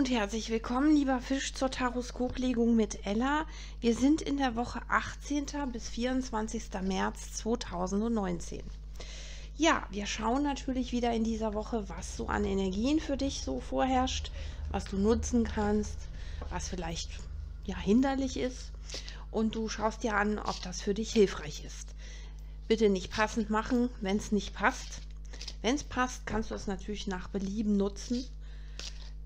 und herzlich willkommen, lieber Fisch, zur Taroskoplegung mit Ella. Wir sind in der Woche 18. bis 24. März 2019. Ja, wir schauen natürlich wieder in dieser Woche, was so an Energien für dich so vorherrscht, was du nutzen kannst, was vielleicht ja hinderlich ist. Und du schaust dir an, ob das für dich hilfreich ist. Bitte nicht passend machen, wenn es nicht passt. Wenn es passt, kannst du es natürlich nach Belieben nutzen.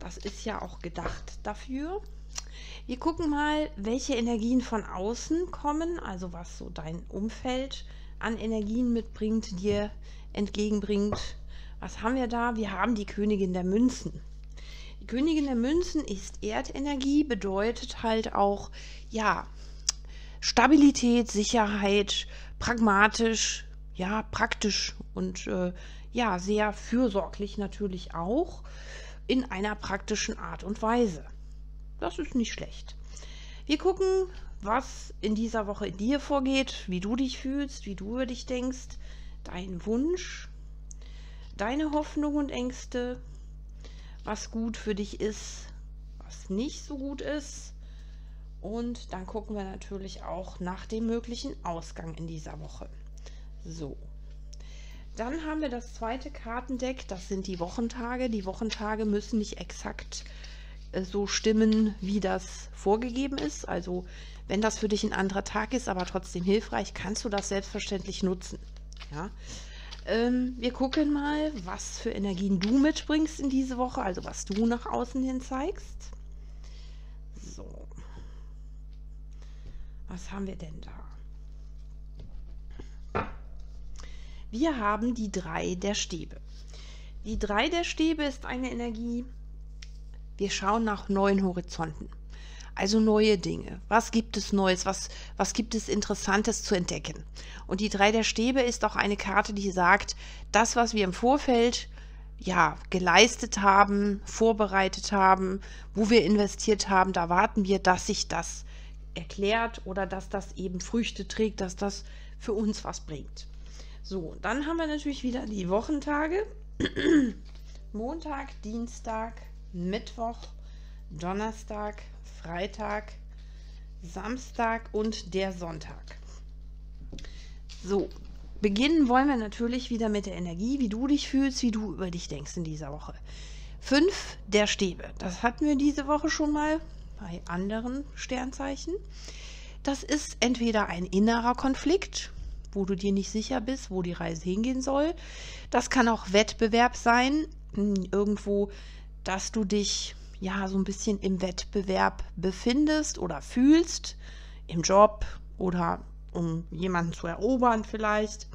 Das ist ja auch gedacht dafür. Wir gucken mal, welche Energien von außen kommen, also was so dein Umfeld an Energien mitbringt, dir entgegenbringt. Was haben wir da? Wir haben die Königin der Münzen. Die Königin der Münzen ist Erdenergie, bedeutet halt auch, ja, Stabilität, Sicherheit, pragmatisch, ja, praktisch und ja, sehr fürsorglich natürlich auch in einer praktischen Art und Weise. Das ist nicht schlecht. Wir gucken, was in dieser Woche in dir vorgeht, wie du dich fühlst, wie du über dich denkst, dein Wunsch, deine Hoffnung und Ängste, was gut für dich ist, was nicht so gut ist. Und dann gucken wir natürlich auch nach dem möglichen Ausgang in dieser Woche. So. Dann haben wir das zweite Kartendeck, das sind die Wochentage. Die Wochentage müssen nicht exakt so stimmen, wie das vorgegeben ist. Also wenn das für dich ein anderer Tag ist, aber trotzdem hilfreich, kannst du das selbstverständlich nutzen. Ja? Wir gucken mal, was für Energien du mitbringst in diese Woche, also was du nach außen hin zeigst. So, was haben wir denn da? Wir haben die 3 der Stäbe. Die 3 der Stäbe ist eine Energie, wir schauen nach neuen Horizonten, also neue Dinge. Was gibt es Neues, was gibt es Interessantes zu entdecken? Und die 3 der Stäbe ist auch eine Karte, die sagt, das, was wir im Vorfeld ja geleistet haben, vorbereitet haben, wo wir investiert haben, da warten wir, dass sich das erklärt oder dass das eben Früchte trägt, dass das für uns was bringt. So, dann haben wir natürlich wieder die Wochentage. Montag, Dienstag, Mittwoch, Donnerstag, Freitag, Samstag und der Sonntag. So, beginnen wollen wir natürlich wieder mit der Energie, wie du dich fühlst, wie du über dich denkst in dieser Woche. 5 der Stäbe, das hatten wir diese Woche schon mal bei anderen Sternzeichen. Das ist entweder ein innerer Konflikt, wo du dir nicht sicher bist, wo die Reise hingehen soll. Das kann auch Wettbewerb sein, irgendwo, dass du dich ja so ein bisschen im Wettbewerb befindest oder fühlst, im Job oder um jemanden zu erobern vielleicht.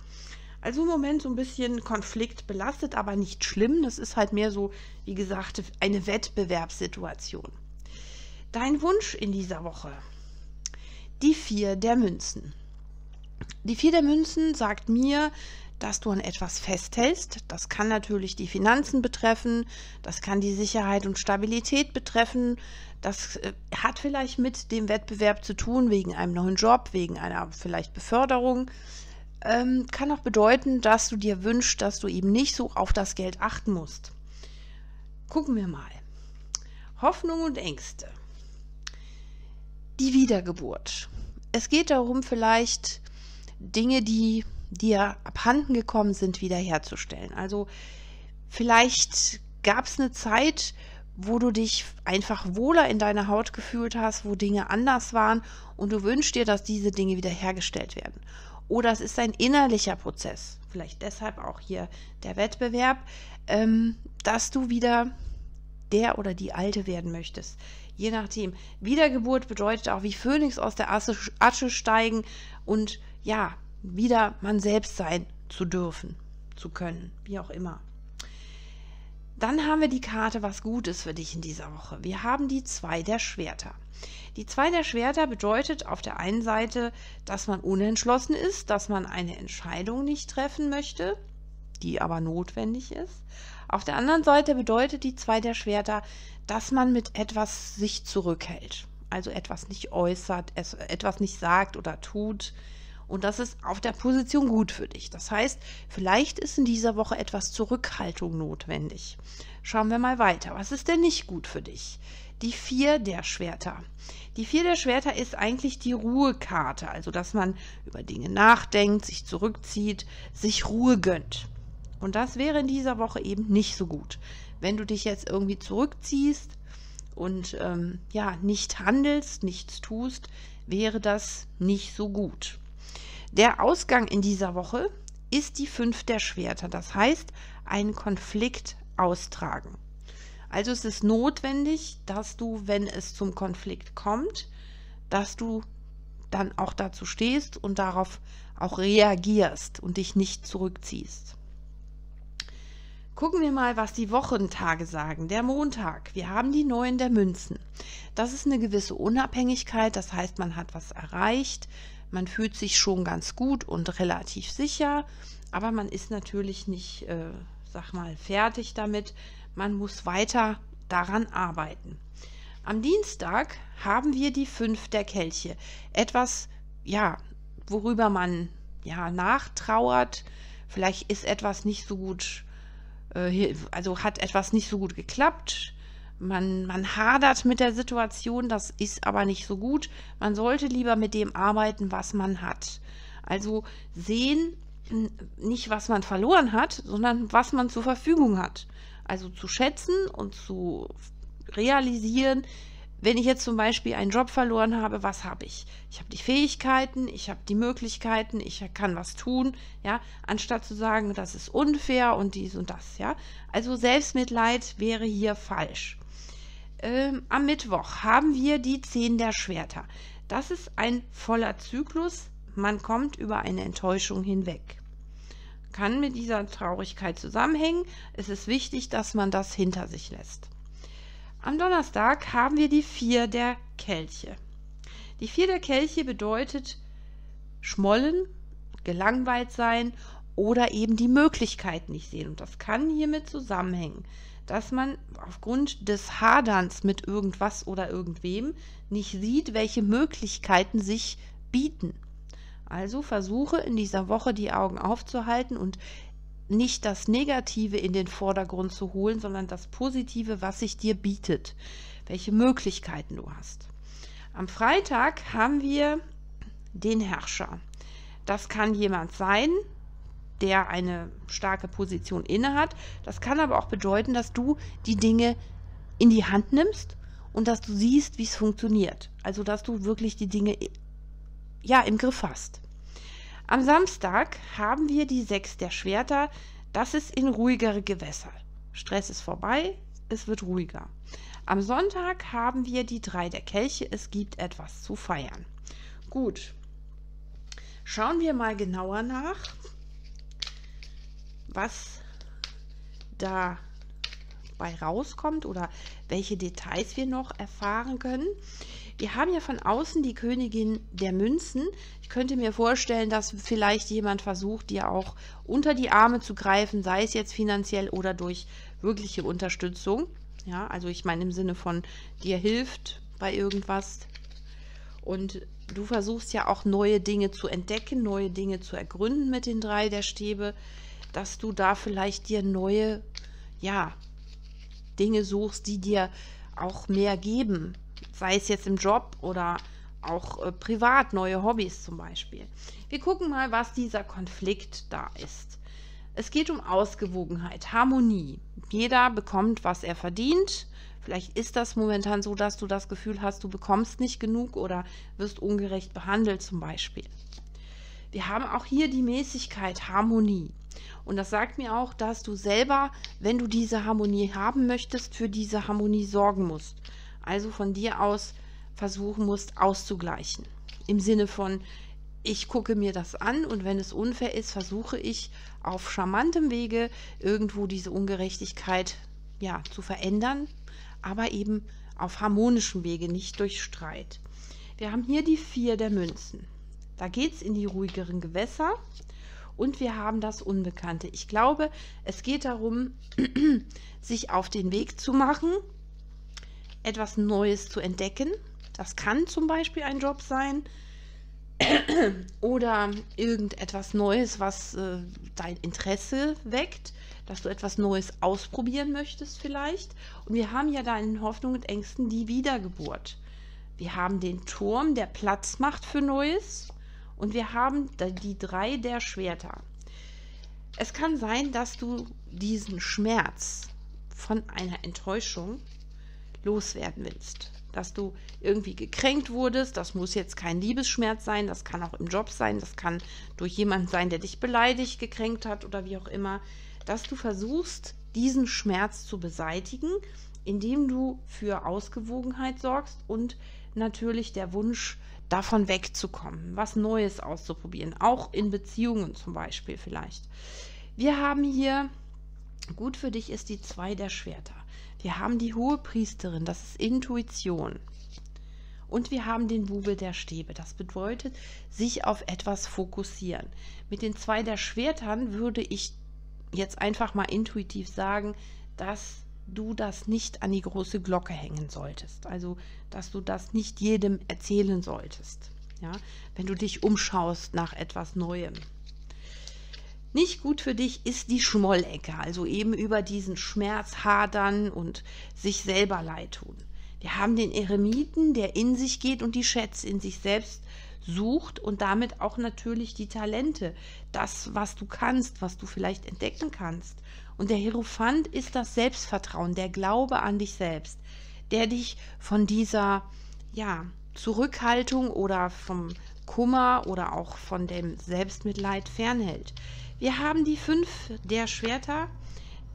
Also im Moment so ein bisschen Konflikt belastet, aber nicht schlimm. Das ist halt mehr so, wie gesagt, eine Wettbewerbssituation. Dein Wunsch in dieser Woche, die 4 der Münzen. Die 4 der Münzen sagt mir, dass du an etwas festhältst. Das kann natürlich die Finanzen betreffen, das kann die Sicherheit und Stabilität betreffen. Das hat vielleicht mit dem Wettbewerb zu tun, wegen einem neuen Job, wegen einer vielleicht Beförderung. Kann auch bedeuten, dass du dir wünschst, dass du eben nicht so auf das Geld achten musst. Gucken wir mal. Hoffnung und Ängste. Die Wiedergeburt. Es geht darum, vielleicht Dinge, die dir abhanden gekommen sind, wiederherzustellen. Also vielleicht gab es eine Zeit, wo du dich einfach wohler in deiner Haut gefühlt hast, wo Dinge anders waren und du wünschst dir, dass diese Dinge wiederhergestellt werden. Oder es ist ein innerlicher Prozess, vielleicht deshalb auch hier der Wettbewerb, dass du wieder der oder die Alte werden möchtest. Je nachdem. Wiedergeburt bedeutet auch, wie Phönix aus der Asche steigen und ja, wieder man selbst sein zu dürfen, zu können, wie auch immer. Dann haben wir die Karte, was gut ist für dich in dieser Woche. Wir haben die 2 der Schwerter. Die 2 der Schwerter bedeutet auf der einen Seite, dass man unentschlossen ist, dass man eine Entscheidung nicht treffen möchte, die aber notwendig ist. Auf der anderen Seite bedeutet die 2 der Schwerter, dass man mit etwas sich zurückhält, also etwas nicht äußert, etwas nicht sagt oder tut und das ist auf der Position gut für dich. Das heißt, vielleicht ist in dieser Woche etwas Zurückhaltung notwendig. Schauen wir mal weiter. Was ist denn nicht gut für dich? Die 4 der Schwerter. Die 4 der Schwerter ist eigentlich die Ruhekarte, also dass man über Dinge nachdenkt, sich zurückzieht, sich Ruhe gönnt. Und das wäre in dieser Woche eben nicht so gut. Wenn du dich jetzt irgendwie zurückziehst und ja, nicht handelst, nichts tust, wäre das nicht so gut. Der Ausgang in dieser Woche ist die 5 der Schwerter, das heißt, einen Konflikt austragen. Also es ist notwendig, dass du, wenn es zum Konflikt kommt, dass du dann auch dazu stehst und darauf auch reagierst und dich nicht zurückziehst. Gucken wir mal, was die Wochentage sagen. Der Montag, wir haben die 9 der Münzen. Das ist eine gewisse Unabhängigkeit, das heißt, man hat was erreicht, man fühlt sich schon ganz gut und relativ sicher, aber man ist natürlich nicht, sag mal, fertig damit. Man muss weiter daran arbeiten. Am Dienstag haben wir die 5 der Kelche. Etwas, ja, worüber man ja nachtrauert. Vielleicht ist etwas nicht so gut, also hat etwas nicht so gut geklappt. Man hadert mit der Situation, das ist aber nicht so gut. Man sollte lieber mit dem arbeiten, was man hat. Also sehen, nicht was man verloren hat, sondern was man zur Verfügung hat. Also zu schätzen und zu realisieren, wenn ich jetzt zum Beispiel einen Job verloren habe, was habe ich? Ich habe die Fähigkeiten, ich habe die Möglichkeiten, ich kann was tun, ja, anstatt zu sagen, das ist unfair und dies und das, ja. Also Selbstmitleid wäre hier falsch. Am Mittwoch haben wir die 10 der Schwerter. Das ist ein voller Zyklus, man kommt über eine Enttäuschung hinweg. Kann mit dieser Traurigkeit zusammenhängen. Es ist wichtig, dass man das hinter sich lässt. Am Donnerstag haben wir die 4 der Kelche. Die 4 der Kelche bedeutet schmollen, gelangweilt sein oder eben die Möglichkeit nicht sehen. Und das kann hiermit zusammenhängen, dass man aufgrund des Haderns mit irgendwas oder irgendwem nicht sieht, welche Möglichkeiten sich bieten. Also versuche in dieser Woche die Augen aufzuhalten und nicht das Negative in den Vordergrund zu holen, sondern das Positive, was sich dir bietet, welche Möglichkeiten du hast. Am Freitag haben wir den Herrscher. Das kann jemand sein, der eine starke Position innehat. Das kann aber auch bedeuten, dass du die Dinge in die Hand nimmst und dass du siehst, wie es funktioniert. Also dass du wirklich die Dinge ja im Griff hast. Am Samstag haben wir die 6 der Schwerter. Das ist in ruhigere Gewässer. Stress ist vorbei, es wird ruhiger. Am Sonntag haben wir die 3 der Kelche. Es gibt etwas zu feiern. Gut, schauen wir mal genauer nach, was dabei rauskommt oder welche Details wir noch erfahren können. Wir haben ja von außen die Königin der Münzen. Ich könnte mir vorstellen, dass vielleicht jemand versucht, dir auch unter die Arme zu greifen, sei es jetzt finanziell oder durch wirkliche Unterstützung. Ja, also ich meine im Sinne von, dir hilft bei irgendwas. Und du versuchst ja auch neue Dinge zu entdecken, neue Dinge zu ergründen mit den 3 der Stäbe, dass du da vielleicht dir neue, ja, Dinge suchst, die dir auch mehr geben. Sei es jetzt im Job oder auch privat, neue Hobbys zum Beispiel. Wir gucken mal, was dieser Konflikt da ist. Es geht um Ausgewogenheit, Harmonie. Jeder bekommt, was er verdient. Vielleicht ist das momentan so, dass du das Gefühl hast, du bekommst nicht genug oder wirst ungerecht behandelt zum Beispiel. Wir haben auch hier die Mäßigkeit, Harmonie. Und das sagt mir auch, dass du selber, wenn du diese Harmonie haben möchtest, für diese Harmonie sorgen musst. Also von dir aus versuchen musst, auszugleichen. Im Sinne von, ich gucke mir das an und wenn es unfair ist, versuche ich auf charmantem Wege irgendwo diese Ungerechtigkeit ja, zu verändern, aber eben auf harmonischem Wege, nicht durch Streit. Wir haben hier die 4 der Münzen. Da geht es in die ruhigeren Gewässer und wir haben das Unbekannte. Ich glaube, es geht darum, sich auf den Weg zu machen, etwas Neues zu entdecken. Das kann zum Beispiel ein Job sein, oder irgendetwas Neues, was dein Interesse weckt, dass du etwas Neues ausprobieren möchtest vielleicht. Und wir haben ja da in den Hoffnungen und Ängsten die Wiedergeburt. Wir haben den Turm, der Platz macht für Neues, und wir haben die 3 der Schwerter. Es kann sein, dass du diesen Schmerz von einer Enttäuschung loswerden willst. Dass du irgendwie gekränkt wurdest, das muss jetzt kein Liebesschmerz sein, das kann auch im Job sein, das kann durch jemanden sein, der dich beleidigt, gekränkt hat oder wie auch immer, dass du versuchst, diesen Schmerz zu beseitigen, indem du für Ausgewogenheit sorgst und natürlich der Wunsch, davon wegzukommen, was Neues auszuprobieren, auch in Beziehungen zum Beispiel vielleicht. Wir haben hier, gut für dich ist die 2 der Schwerter. Wir haben die Hohepriesterin, das ist Intuition. Und wir haben den Bube der Stäbe. Das bedeutet, sich auf etwas fokussieren. Mit den 2 der Schwertern würde ich jetzt einfach mal intuitiv sagen, dass du das nicht an die große Glocke hängen solltest. Also, dass du das nicht jedem erzählen solltest. Ja? Wenn du dich umschaust nach etwas Neuem. Nicht gut für dich ist die Schmollecke, also eben über diesen Schmerz hadern und sich selber leid tun. Wir haben den Eremiten, der in sich geht und die Schätze in sich selbst sucht und damit auch natürlich die Talente, das, was du kannst, was du vielleicht entdecken kannst. Und der Hierophant ist das Selbstvertrauen, der Glaube an dich selbst, der dich von dieser, ja, Zurückhaltung oder vom Kummer oder auch von dem Selbstmitleid fernhält. Wir haben die 5 der Schwerter,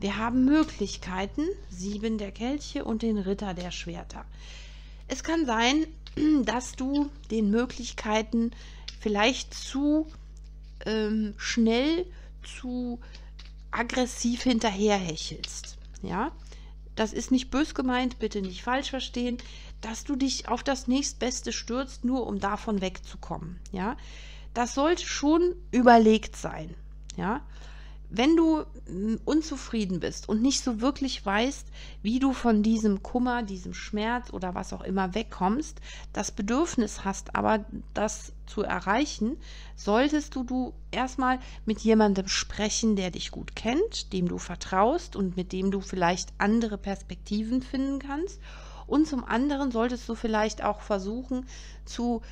wir haben Möglichkeiten, 7 der Kelche und den Ritter der Schwerter. Es kann sein, dass du den Möglichkeiten vielleicht zu schnell, zu aggressiv hinterherhechelst. Ja? Das ist nicht bös gemeint, bitte nicht falsch verstehen, dass du dich auf das nächstbeste stürzt, nur um davon wegzukommen. Ja? Das sollte schon überlegt sein. Ja, wenn du unzufrieden bist und nicht so wirklich weißt, wie du von diesem Kummer, diesem Schmerz oder was auch immer wegkommst, das Bedürfnis hast, aber das zu erreichen, solltest du erstmal mit jemandem sprechen, der dich gut kennt, dem du vertraust und mit dem du vielleicht andere Perspektiven finden kannst. Und zum anderen solltest du vielleicht auch versuchen, zu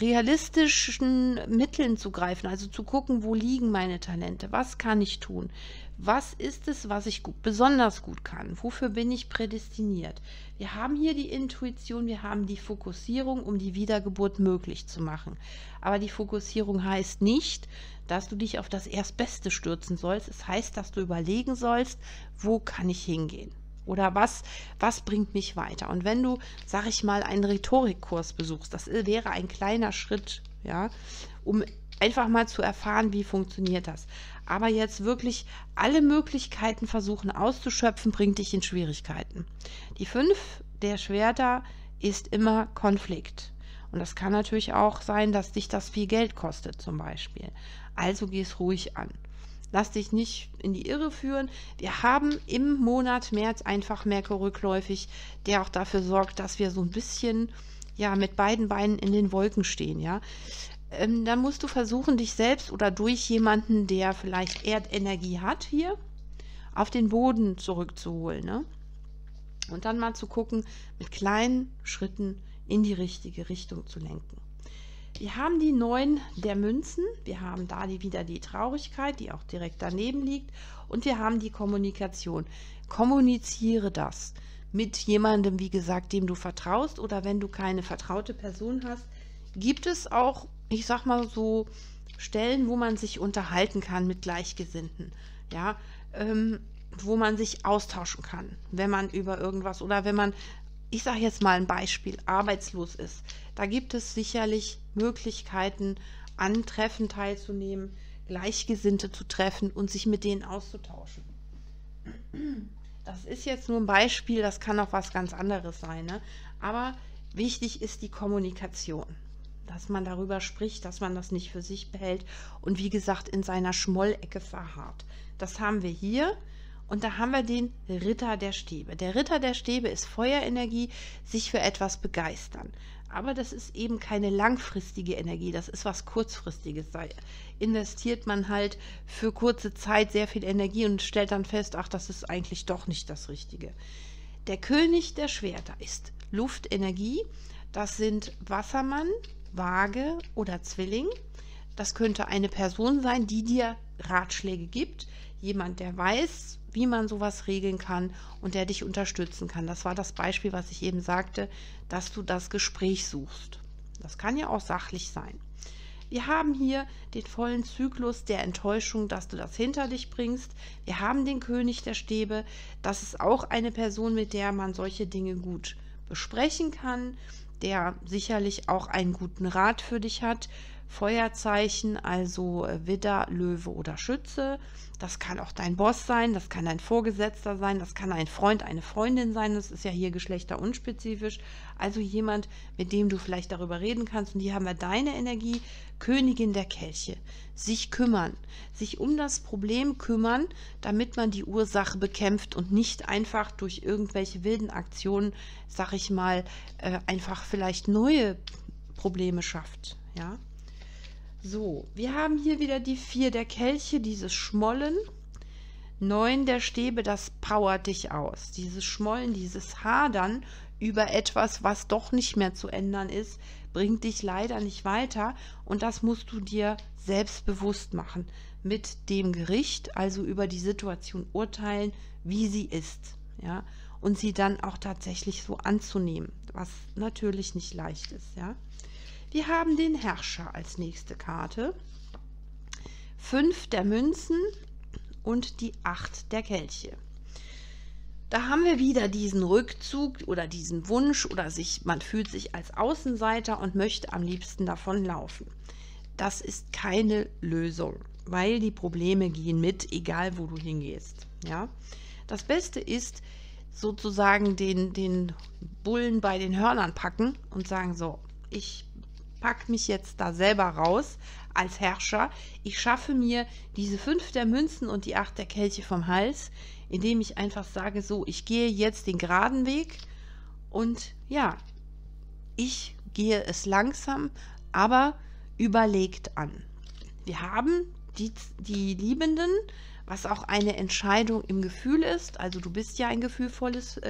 realistischen Mitteln zu greifen, also zu gucken, wo liegen meine Talente, was kann ich tun, was ist es, was ich besonders gut kann, wofür bin ich prädestiniert. Wir haben hier die Intuition, wir haben die Fokussierung, um die Wiedergeburt möglich zu machen. Aber die Fokussierung heißt nicht, dass du dich auf das Erstbeste stürzen sollst, es heißt, dass du überlegen sollst, wo kann ich hingehen. Oder was bringt mich weiter? Und wenn du, sag ich mal, einen Rhetorikkurs besuchst, das wäre ein kleiner Schritt, ja, um einfach mal zu erfahren, wie funktioniert das. Aber jetzt wirklich alle Möglichkeiten versuchen auszuschöpfen, bringt dich in Schwierigkeiten. Die 5 der Schwerter ist immer Konflikt. Und das kann natürlich auch sein, dass dich das viel Geld kostet zum Beispiel. Also geh es ruhig an. Lass dich nicht in die Irre führen. Wir haben im Monat März einfach Merkur rückläufig, der auch dafür sorgt, dass wir so ein bisschen mit beiden Beinen in den Wolken stehen. Ja? Dann musst du versuchen, dich selbst oder durch jemanden, der vielleicht Erdenergie hat hier, auf den Boden zurückzuholen. Ne? Und dann mal zu gucken, mit kleinen Schritten in die richtige Richtung zu lenken. Wir haben die 9 der Münzen, wir haben da wieder die Traurigkeit, die auch direkt daneben liegt, und wir haben die Kommunikation. Kommuniziere das mit jemandem, wie gesagt, dem du vertraust, oder wenn du keine vertraute Person hast, gibt es auch, ich sag mal so, Stellen, wo man sich unterhalten kann mit Gleichgesinnten, ja, wo man sich austauschen kann, wenn man über irgendwas oder wenn man, ich sage jetzt mal ein Beispiel, arbeitslos ist. Da gibt es sicherlich Möglichkeiten, an Treffen teilzunehmen, Gleichgesinnte zu treffen und sich mit denen auszutauschen. Das ist jetzt nur ein Beispiel, das kann auch was ganz anderes sein. Ne? Aber wichtig ist die Kommunikation, dass man darüber spricht, dass man das nicht für sich behält und wie gesagt in seiner Schmollecke verharrt. Das haben wir hier. Und da haben wir den Ritter der Stäbe. Der Ritter der Stäbe ist Feuerenergie, sich für etwas begeistern. Aber das ist eben keine langfristige Energie, das ist was Kurzfristiges. Da investiert man halt für kurze Zeit sehr viel Energie und stellt dann fest, ach, das ist eigentlich doch nicht das Richtige. Der König der Schwerter ist Luftenergie, das sind Wassermann, Waage oder Zwilling. Das könnte eine Person sein, die dir Ratschläge gibt, jemand, der weiß, wie man sowas regeln kann und der dich unterstützen kann. Das war das Beispiel, was ich eben sagte, dass du das Gespräch suchst. Das kann ja auch sachlich sein. Wir haben hier den vollen Zyklus der Enttäuschung, dass du das hinter dich bringst. Wir haben den König der Stäbe. Das ist auch eine Person, mit der man solche Dinge gut besprechen kann, der sicherlich auch einen guten Rat für dich hat. Feuerzeichen, also Widder, Löwe oder Schütze. Das kann auch dein Boss sein, das kann dein Vorgesetzter sein, das kann ein Freund, eine Freundin sein. Das ist ja hier geschlechterunspezifisch. Also jemand, mit dem du vielleicht darüber reden kannst. Und hier haben wir deine Energie, Königin der Kelche. Sich kümmern, sich um das Problem kümmern, damit man die Ursache bekämpft und nicht einfach durch irgendwelche wilden Aktionen, sag ich mal, einfach vielleicht neue Probleme schafft, ja. So, wir haben hier wieder die 4 der Kelche, dieses Schmollen, 9 der Stäbe, das powert dich aus. Dieses Schmollen, dieses Hadern über etwas, was doch nicht mehr zu ändern ist, bringt dich leider nicht weiter und das musst du dir selbst bewusst machen. Mit dem Gericht, also über die Situation urteilen, wie sie ist, ja, und sie dann auch tatsächlich so anzunehmen, was natürlich nicht leicht ist, ja. Wir haben den Herrscher als nächste Karte, 5 der Münzen und die 8 der Kelche. Da haben wir wieder diesen Rückzug oder diesen Wunsch oder man fühlt sich als Außenseiter und möchte am liebsten davonlaufen. Das ist keine Lösung, weil die Probleme gehen mit, egal wo du hingehst. Ja? Das Beste ist sozusagen den Bullen bei den Hörnern packen und sagen so, ich pack mich jetzt da selber raus als Herrscher. Ich schaffe mir diese 5 der Münzen und die 8 der Kelche vom Hals, indem ich einfach sage, so, ich gehe jetzt den geraden Weg und ja, ich gehe es langsam, aber überlegt an. Wir haben die Liebenden, was auch eine Entscheidung im Gefühl ist. Also du bist ja ein gefühlvolles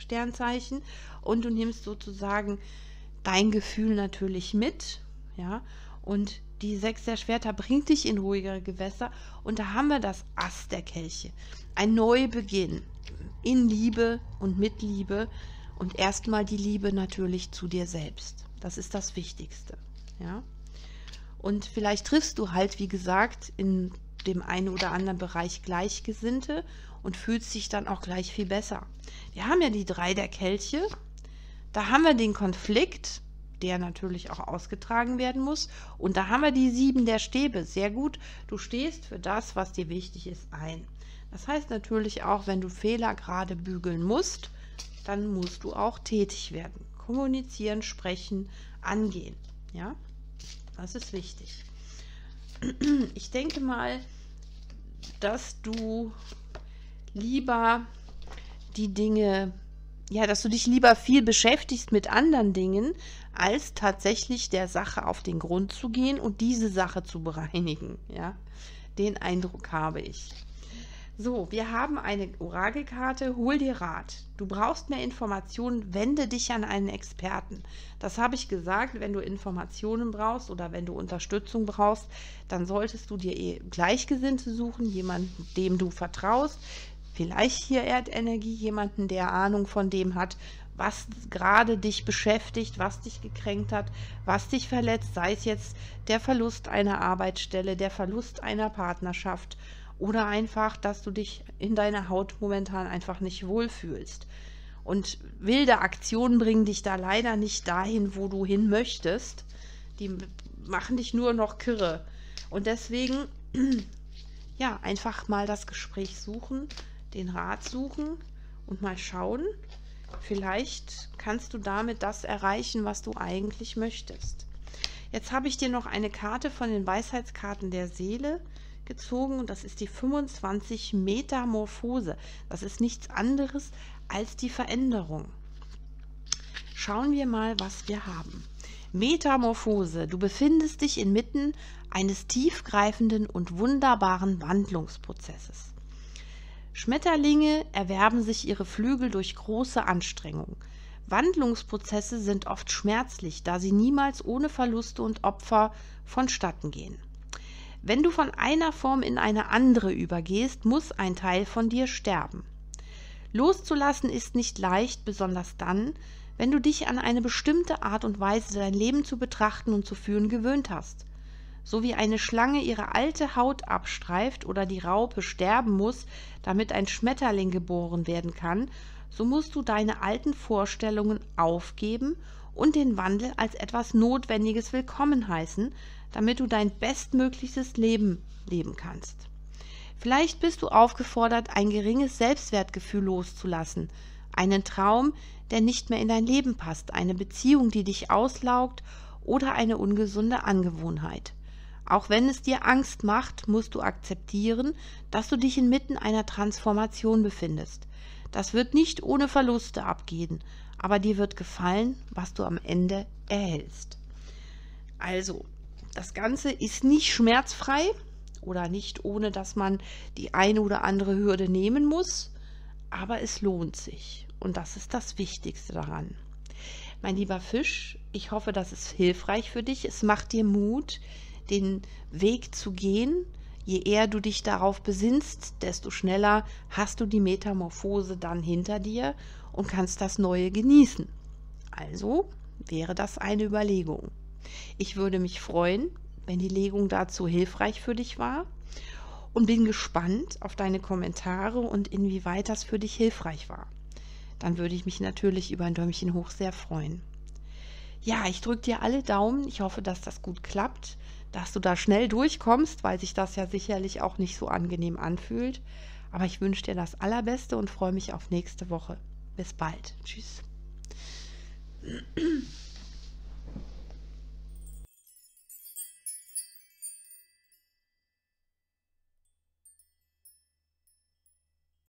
Sternzeichen und du nimmst sozusagen dein Gefühl natürlich mit, ja, und die 6 der Schwerter bringt dich in ruhigere Gewässer und da haben wir das Ass der Kelche. Ein Neubeginn in Liebe und mit Liebe und erstmal die Liebe natürlich zu dir selbst. Das ist das Wichtigste, ja. Und vielleicht triffst du halt, wie gesagt, in dem einen oder anderen Bereich Gleichgesinnte und fühlst dich dann auch gleich viel besser. Wir haben ja die 3 der Kelche. Da haben wir den Konflikt, der natürlich auch ausgetragen werden muss. Und da haben wir die 7 der Stäbe. Sehr gut, du stehst für das, was dir wichtig ist, ein. Das heißt natürlich auch, wenn du Fehler gerade bügeln musst, dann musst du auch tätig werden. Kommunizieren, sprechen, angehen. Ja, das ist wichtig. Ich denke mal, dass du lieber die Dinge... Ja, dass du dich lieber viel beschäftigst mit anderen Dingen, als tatsächlich der Sache auf den Grund zu gehen und diese Sache zu bereinigen. Ja, den Eindruck habe ich. So, wir haben eine Orakelkarte, hol dir Rat. Du brauchst mehr Informationen, wende dich an einen Experten. Das habe ich gesagt, wenn du Informationen brauchst oder wenn du Unterstützung brauchst, dann solltest du dir Gleichgesinnte suchen, jemanden, dem du vertraust. Vielleicht hier Erdenergie, jemanden, der Ahnung von dem hat, was gerade dich beschäftigt, was dich gekränkt hat, was dich verletzt, sei es jetzt der Verlust einer Arbeitsstelle, der Verlust einer Partnerschaft oder einfach, dass du dich in deiner Haut momentan einfach nicht wohlfühlst. Und wilde Aktionen bringen dich da leider nicht dahin, wo du hin möchtest. Die machen dich nur noch kirre. Und deswegen, ja, einfach mal das Gespräch suchen, den Rat suchen und mal schauen, vielleicht kannst du damit das erreichen, was du eigentlich möchtest. Jetzt habe ich dir noch eine Karte von den Weisheitskarten der Seele gezogen und das ist die 25 Metamorphose. Das ist nichts anderes als die Veränderung. Schauen wir mal, was wir haben. Metamorphose. Du befindest dich inmitten eines tiefgreifenden und wunderbaren Wandlungsprozesses. Schmetterlinge erwerben sich ihre Flügel durch große Anstrengung. Wandlungsprozesse sind oft schmerzlich, da sie niemals ohne Verluste und Opfer vonstatten gehen. Wenn du von einer Form in eine andere übergehst, muss ein Teil von dir sterben. Loszulassen ist nicht leicht, besonders dann, wenn du dich an eine bestimmte Art und Weise dein Leben zu betrachten und zu führen gewöhnt hast. So wie eine Schlange ihre alte Haut abstreift oder die Raupe sterben muss, damit ein Schmetterling geboren werden kann, so musst du deine alten Vorstellungen aufgeben und den Wandel als etwas Notwendiges willkommen heißen, damit du dein bestmögliches Leben leben kannst. Vielleicht bist du aufgefordert, ein geringes Selbstwertgefühl loszulassen, einen Traum, der nicht mehr in dein Leben passt, eine Beziehung, die dich auslaugt oder eine ungesunde Angewohnheit. Auch wenn es dir Angst macht, musst du akzeptieren, dass du dich inmitten einer Transformation befindest. Das wird nicht ohne Verluste abgehen, aber dir wird gefallen, was du am Ende erhältst. Also, das Ganze ist nicht schmerzfrei oder nicht ohne, dass man die eine oder andere Hürde nehmen muss, aber es lohnt sich und das ist das Wichtigste daran. Mein lieber Fisch, ich hoffe, das ist hilfreich für dich. Es macht dir Mut, den Weg zu gehen. Je eher du dich darauf besinnst, desto schneller hast du die Metamorphose dann hinter dir und kannst das Neue genießen. Also wäre das eine Überlegung. Ich würde mich freuen, wenn die Legung dazu hilfreich für dich war und bin gespannt auf deine Kommentare und inwieweit das für dich hilfreich war. Dann würde ich mich natürlich über ein Däumchen hoch sehr freuen. Ja, ich drücke dir alle Daumen. Ich hoffe, dass das gut klappt, dass du da schnell durchkommst, weil sich das ja sicherlich auch nicht so angenehm anfühlt. Aber ich wünsche dir das Allerbeste und freue mich auf nächste Woche. Bis bald. Tschüss.